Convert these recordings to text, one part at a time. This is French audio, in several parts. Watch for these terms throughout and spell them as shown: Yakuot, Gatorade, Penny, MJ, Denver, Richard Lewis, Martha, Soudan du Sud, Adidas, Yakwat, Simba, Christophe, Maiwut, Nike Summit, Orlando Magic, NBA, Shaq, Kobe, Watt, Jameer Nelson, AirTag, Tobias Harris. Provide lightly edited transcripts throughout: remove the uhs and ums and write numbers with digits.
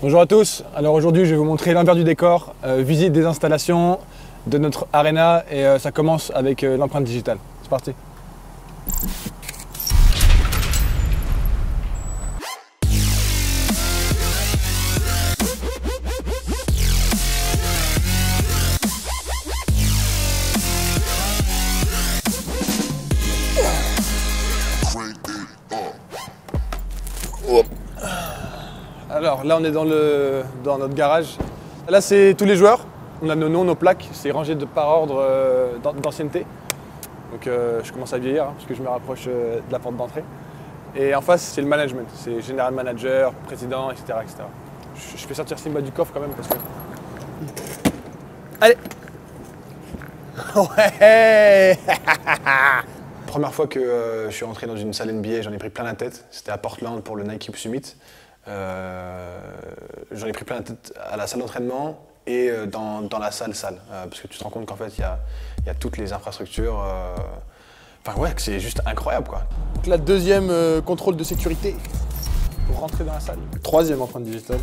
Bonjour à tous, alors aujourd'hui je vais vous montrer l'envers du décor, visite des installations de notre arena et ça commence avec l'empreinte digitale. C'est parti. Alors là on est dans notre garage. Là c'est tous les joueurs, on a nos noms, nos plaques, c'est rangé par ordre d'ancienneté. Donc je commence à vieillir hein, parce que je me rapproche de la porte d'entrée. Et en face c'est le management, c'est général manager, président, etc. Je fais sortir Simba du coffre quand même parce que... Allez. Ouais. Première fois que je suis rentré dans une salle NBA, j'en ai pris plein la tête. C'était à Portland pour le Nike Summit. J'en ai pris plein la tête à la salle d'entraînement et dans la salle. Parce que tu te rends compte qu'en fait, il y a toutes les infrastructures. Enfin ouais, c'est juste incroyable quoi. Donc la deuxième contrôle de sécurité pour rentrer dans la salle. Troisième empreinte digitale.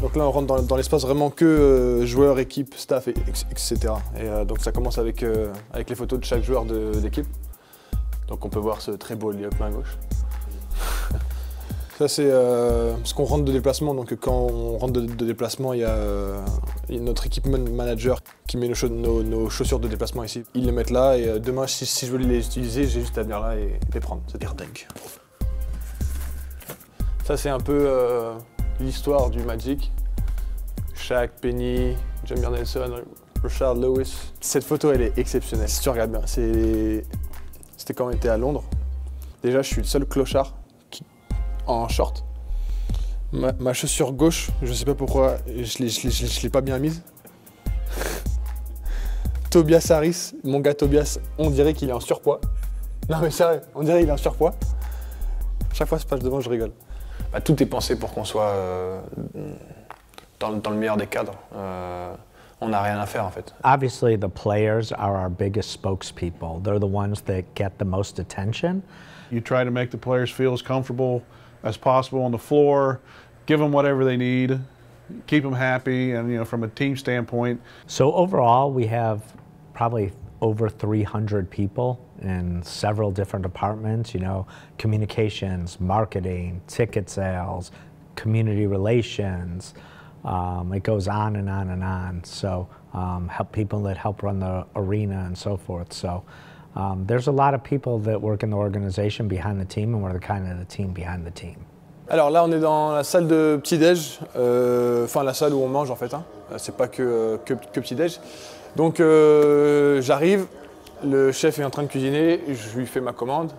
Donc là, on rentre dans l'espace vraiment que joueurs, équipe, staff, etc. Et donc ça commence avec les photos de chaque joueur de l'équipe. Donc on peut voir ce très beau lieu plein gauche. Ça c'est parce qu'on rentre de déplacement, donc quand on rentre de déplacement, il y a notre équipe manager qui met nos chaussures de déplacement ici. Ils les mettent là et demain, si je veux les utiliser, j'ai juste à venir là et les prendre. C'est AirTag. Ça c'est un peu l'histoire du Magic. Shaq, Penny, Jameer Nelson, Richard Lewis. Cette photo elle est exceptionnelle, si tu regardes bien. C'était quand on était à Londres. Déjà je suis le seul clochard en short. Ma chaussure gauche, je sais pas pourquoi, je l'ai pas bien mise. Tobias Harris, mon gars Tobias, on dirait qu'il est en surpoids. Non mais sérieux, on dirait qu'il est en surpoids. Chaque fois que je passe devant, je rigole. Bah, tout est pensé pour qu'on soit dans le meilleur des cadres. On n'a rien à faire en fait. Obviously, the players are our biggest spokespeople. They're the ones that get the most attention. You try to make the players feel as comfortable as possible on the floor, give them whatever they need, keep them happy, and you know, from a team standpoint. So overall, we have probably over 300 people in several different departments, you know, communications, marketing, ticket sales, community relations. It goes on and on and on. So help people that help run the arena and so forth. So there's a lot of people that work in the organization behind the team, and we're the kind of the team behind the team. Alors là, on est dans la salle de petit-déj, enfin la salle où on mange en fait. Hein. C'est pas que petit-déj. Donc j'arrive, le chef est en train de cuisiner, je lui fais ma commande.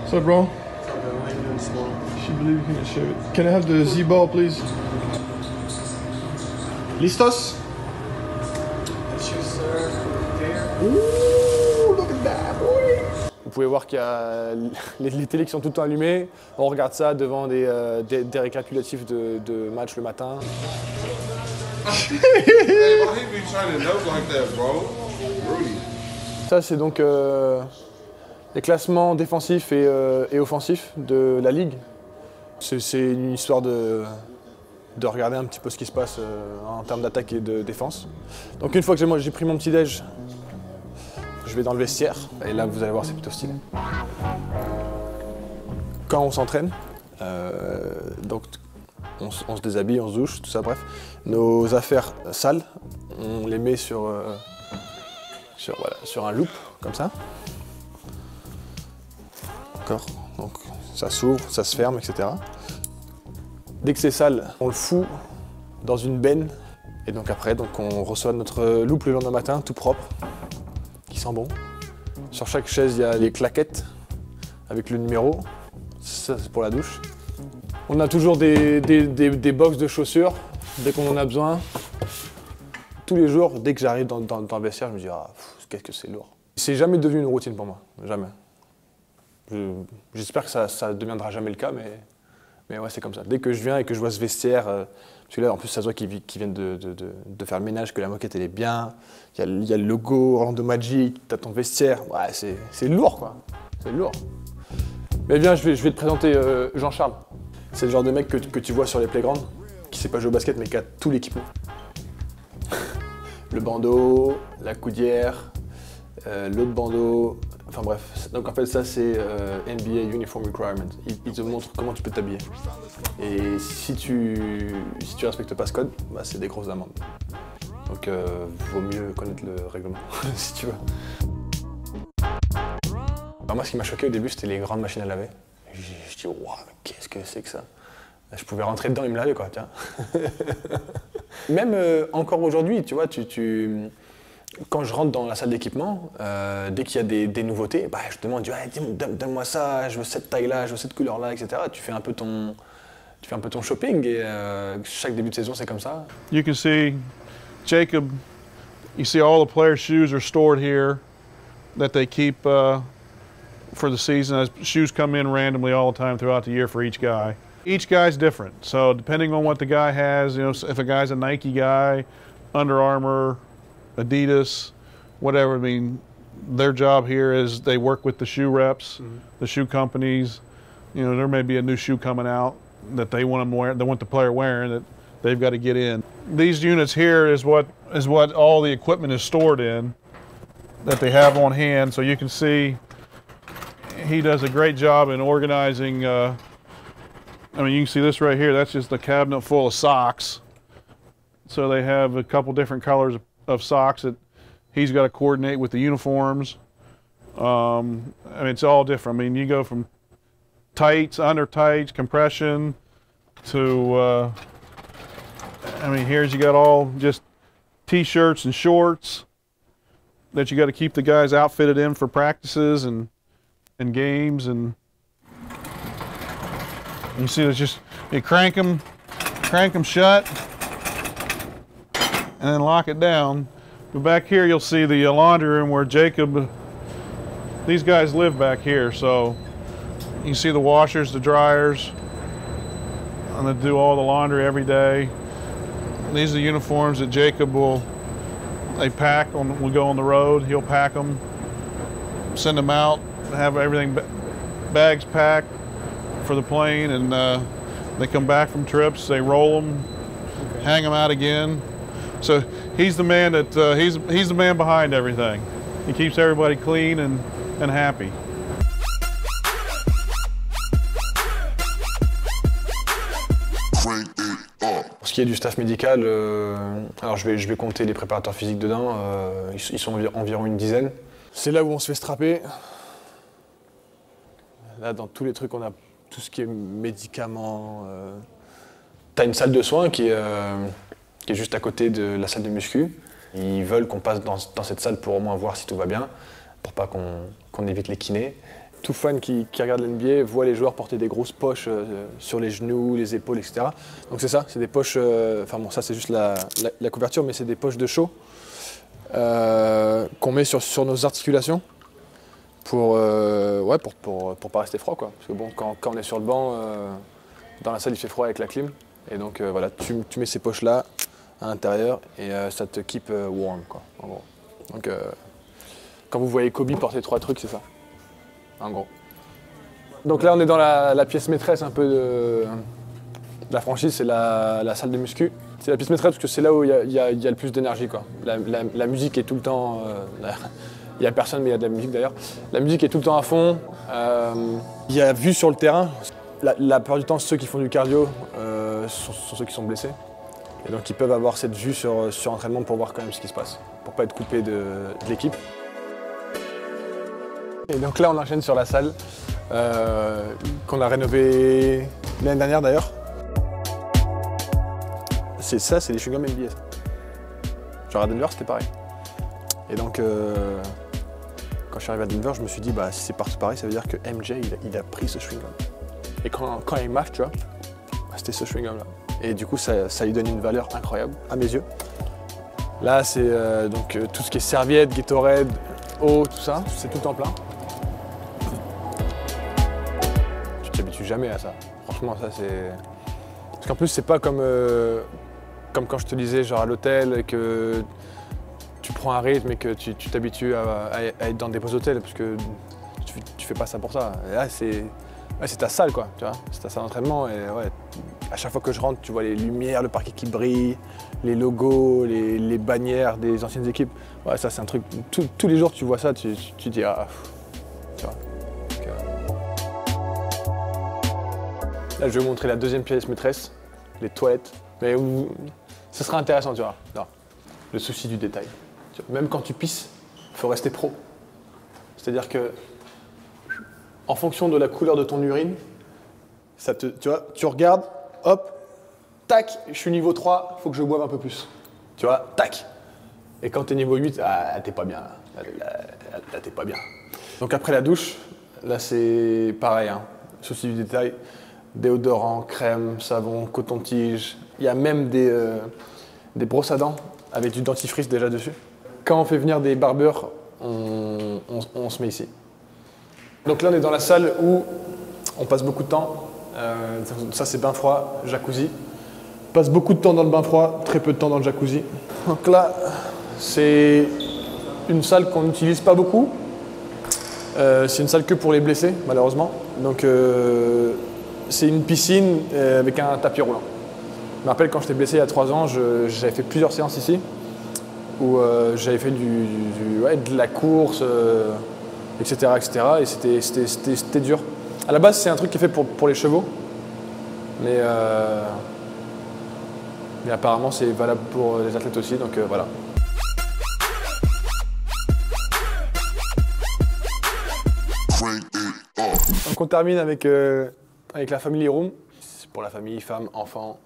What's up, bro? I believe you can share it. Can I have the Z-ball, please? Listos? Ooh, look at that, boy. Vous pouvez voir qu'il y a les télés qui sont tout le temps allumées. On regarde ça devant des récapitulatifs de matchs le matin. Ça c'est donc les classements défensifs et offensifs de la ligue. C'est une histoire de regarder un petit peu ce qui se passe en termes d'attaque et de défense. Donc une fois que j'ai pris mon petit déj, je vais dans le vestiaire. Et là, vous allez voir, c'est plutôt stylé. Quand on s'entraîne, donc on se déshabille, on se douche, tout ça, bref. Nos affaires sales, on les met voilà, sur un loop, comme ça. D'accord, donc ça s'ouvre, ça se ferme, etc. Dès que c'est sale, on le fout dans une benne. Et donc après, on reçoit notre loupe le lendemain matin, tout propre, qui sent bon. Sur chaque chaise, il y a les claquettes avec le numéro. Ça, c'est pour la douche. On a toujours des box de chaussures, dès qu'on en a besoin. Tous les jours, dès que j'arrive dans le vestiaire, je me dis « Ah, qu'est-ce que c'est lourd ». C'est jamais devenu une routine pour moi, jamais. J'espère que ça ne deviendra jamais le cas, mais ouais, c'est comme ça. Dès que je viens et que je vois ce vestiaire, parce que là, en plus, ça se voit qu'ils viennent de faire le ménage, que la moquette, elle est bien. Il y a le logo Orlando Magic, t'as ton vestiaire. Ouais, c'est lourd, quoi. C'est lourd. Mais bien, je vais te présenter Jean-Charles. C'est le genre de mec que tu vois sur les playgrounds, qui sait pas jouer au basket mais qui a tout l'équipement. Le bandeau, la coudière, l'autre bandeau, enfin bref. Donc en fait ça c'est NBA Uniform Requirement. Il te montre comment tu peux t'habiller. Et si tu respectes pas ce code, bah, c'est des grosses amendes. Donc vaut mieux connaître le règlement, si tu veux. Alors moi, ce qui m'a choqué au début, c'était les grandes machines à laver. Je dis, waouh, qu'est-ce que c'est que ça? Je pouvais rentrer dedans et me laver, quoi, tiens. Même encore aujourd'hui, tu vois, quand je rentre dans la salle d'équipement, dès qu'il y a des nouveautés, bah, je te demande, ah, donne-moi ça, je veux cette taille-là, je veux cette couleur-là, etc. Tu fais un peu ton shopping et chaque début de saison, c'est comme ça. You can see Jacob. You see all the players' shoes are stored here that they keep. For the season, as shoes come in randomly all the time throughout the year for each guy. Each guy's different, so depending on what the guy has, you know, if a guy's a Nike guy, Under Armour, Adidas, whatever, I mean, their job here is they work with the shoe reps, the shoe companies, you know, there may be a new shoe coming out that they want them wearing, they want the player wearing that they've got to get in. These units here is what all the equipment is stored in that they have on hand, so you can see he does a great job in organizing. I mean, you can see this right here. That's just a cabinet full of socks. So they have a couple different colors of socks that he's got to coordinate with the uniforms. I mean, it's all different. I mean, you go from tights, under tights, compression to, I mean, here's you got all just t-shirts and shorts that you got to keep the guys outfitted in for practices and games, and you see it's just, you crank them shut, and then lock it down. But back here you'll see the laundry room where Jacob, these guys live back here, so you see the washers, the dryers, and they do all the laundry every day. These are the uniforms that Jacob will go on the road, he'll pack them, send them out, have everything, bags packed for the plane, and they come back from trips, they roll them, okay, hang them out again. So he's the man that, he's the man behind everything. He keeps everybody clean and happy. Pour ce qui est du staff médical, alors je vais compter les préparateurs physiques dedans, ils sont environ une dizaine. C'est là où on se fait strapper. Là, dans tous les trucs, on a tout ce qui est médicaments. T'as une salle de soins qui est juste à côté de la salle de muscu. Ils veulent qu'on passe dans cette salle pour au moins voir si tout va bien, pour pas qu'on évite les kinés. Tout fan qui regarde la NBA voit les joueurs porter des grosses poches sur les genoux, les épaules, etc. Donc c'est ça, c'est des poches, enfin bon, ça c'est juste la couverture, mais c'est des poches de chaud qu'on met sur nos articulations. Pour pas rester froid, quoi. Parce que bon, quand on est sur le banc, dans la salle il fait froid avec la clim. Et donc voilà, tu mets ces poches là à l'intérieur et ça te keep warm, quoi, en gros. Donc quand vous voyez Kobe porter 3 trucs, c'est ça, en gros. Donc là on est dans la pièce maîtresse un peu de la franchise, c'est la salle de muscu. C'est la pièce maîtresse parce que c'est là où il y a le plus d'énergie, quoi. La musique est tout le temps... Il n'y a personne, mais il y a de la musique d'ailleurs. La musique est tout le temps à fond. Il y a vue sur le terrain. La plupart du temps, ceux qui font du cardio sont ceux qui sont blessés. Et donc, ils peuvent avoir cette vue sur entraînement pour voir quand même ce qui se passe, pour ne pas être coupé de l'équipe. Et donc là, on enchaîne sur la salle qu'on a rénovée l'année dernière d'ailleurs. C'est ça, c'est les chewing-gums NBA. Genre à Denver, c'était pareil. Et donc, quand je suis arrivé à Denver, je me suis dit, bah, si c'est partout pareil, ça veut dire que MJ, il a pris ce chewing-gum. Et quand il marche, tu vois, c'était ce chewing-gum-là. Et du coup, ça lui donne une valeur incroyable, à mes yeux. Là, c'est donc tout ce qui est serviettes, Gatorade, eau, tout ça, c'est tout en plein. Tu t'habitues jamais à ça. Franchement, ça, c'est... Parce qu'en plus, c'est pas comme quand je te disais, genre à l'hôtel, que... tu prends un rythme et que tu t'habitues à être dans des beaux hôtels parce que tu fais pas ça pour ça. Là, c'est Ouais, c'est ta salle, quoi, tu vois, c'est ta salle d'entraînement. Et ouais, à chaque fois que je rentre, tu vois les lumières, le parquet qui brille, les logos, les bannières des anciennes équipes. Ouais, ça, c'est un truc, tous les jours, tu vois ça, tu dis, ah, pff, tu vois. Donc, Là, je vais vous montrer la deuxième pièce maîtresse, les toilettes. Mais ce sera intéressant, tu vois. Non, le souci du détail. Même quand tu pisses, il faut rester pro. C'est-à-dire que, en fonction de la couleur de ton urine, ça te, tu vois, tu regardes, hop, tac, je suis niveau 3, faut que je boive un peu plus. Tu vois, tac. Et quand t'es niveau 8, ah, t'es pas bien, là t'es pas bien. Donc après la douche, là c'est pareil, hein, souci du détail, déodorant, crème, savon, coton-tige. Il y a même des brosses à dents avec du dentifrice déjà dessus. Quand on fait venir des barbeurs, on se met ici. Donc là, on est dans la salle où on passe beaucoup de temps. Ça, c'est bain froid, jacuzzi. On passe beaucoup de temps dans le bain froid, très peu de temps dans le jacuzzi. Donc là, c'est une salle qu'on n'utilise pas beaucoup. C'est une salle que pour les blessés, malheureusement. Donc, c'est une piscine avec un tapis roulant. Je me rappelle quand j'étais blessé il y a 3 ans, j'avais fait plusieurs séances ici où j'avais fait de la course, etc., etc. Et c'était dur. À la base, c'est un truc qui est fait pour les chevaux, mais apparemment, c'est valable pour les athlètes aussi, donc voilà. Donc on termine avec la family room. C'est pour la famille, femmes, enfants,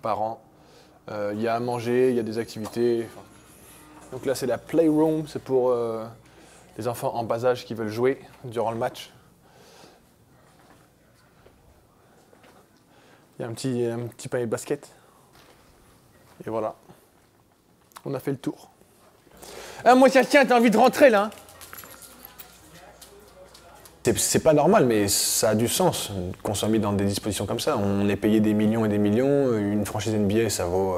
parents. Il y a à manger, il y a des activités. Donc là, c'est la playroom, c'est pour les enfants en bas âge qui veulent jouer durant le match. Il y a un petit panier de basket. Et voilà. On a fait le tour. Ah, moi, tiens, t'as envie de rentrer, là? C'est pas normal, mais ça a du sens qu'on soit mis dans des dispositions comme ça. On est payé des millions et des millions. Une franchise NBA, ça vaut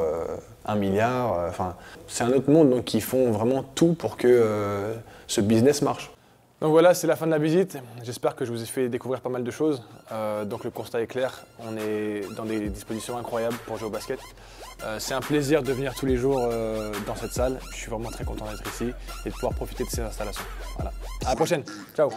1 milliard. Enfin, c'est un autre monde, donc ils font vraiment tout pour que ce business marche. Donc voilà, c'est la fin de la visite. J'espère que je vous ai fait découvrir pas mal de choses. Donc le constat est clair, on est dans des dispositions incroyables pour jouer au basket. C'est un plaisir de venir tous les jours dans cette salle. Je suis vraiment très content d'être ici et de pouvoir profiter de ces installations. Voilà. À la prochaine. Ciao.